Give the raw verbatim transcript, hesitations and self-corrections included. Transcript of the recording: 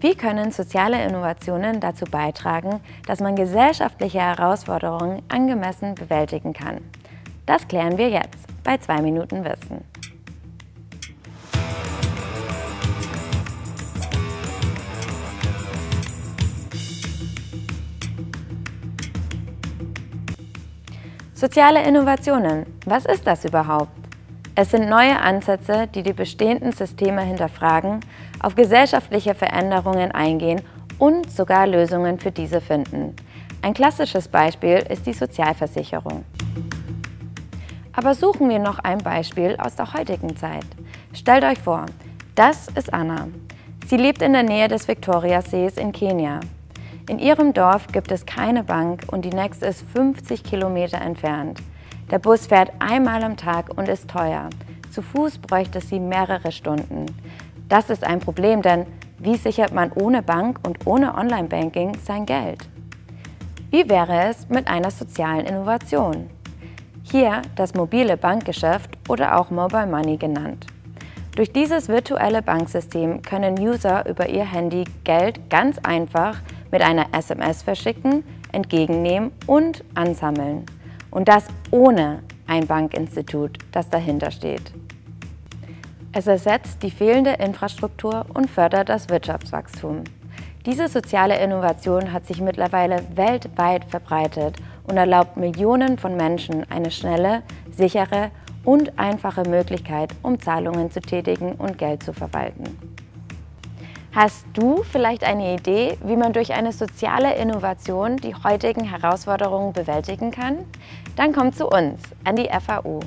Wie können soziale Innovationen dazu beitragen, dass man gesellschaftliche Herausforderungen angemessen bewältigen kann? Das klären wir jetzt bei zwei Minuten Wissen. Soziale Innovationen, was ist das überhaupt? Es sind neue Ansätze, die die bestehenden Systeme hinterfragen, auf gesellschaftliche Veränderungen eingehen und sogar Lösungen für diese finden. Ein klassisches Beispiel ist die Sozialversicherung. Aber suchen wir noch ein Beispiel aus der heutigen Zeit. Stellt euch vor, das ist Anna. Sie lebt in der Nähe des Victoriasees in Kenia. In ihrem Dorf gibt es keine Bank und die nächste ist fünfzig Kilometer entfernt. Der Bus fährt einmal am Tag und ist teuer. Zu Fuß bräuchte sie mehrere Stunden. Das ist ein Problem, denn wie sichert man ohne Bank und ohne Online-Banking sein Geld? Wie wäre es mit einer sozialen Innovation? Hier das mobile Bankgeschäft oder auch Mobile Money genannt. Durch dieses virtuelle Banksystem können User über ihr Handy Geld ganz einfach mit einer S M S verschicken, entgegennehmen und ansammeln. Und das ohne ein Bankinstitut, das dahinter steht. Es ersetzt die fehlende Infrastruktur und fördert das Wirtschaftswachstum. Diese soziale Innovation hat sich mittlerweile weltweit verbreitet und erlaubt Millionen von Menschen eine schnelle, sichere und einfache Möglichkeit, um Zahlungen zu tätigen und Geld zu verwalten. Hast du vielleicht eine Idee, wie man durch eine soziale Innovation die heutigen Herausforderungen bewältigen kann? Dann komm zu uns an die F A U.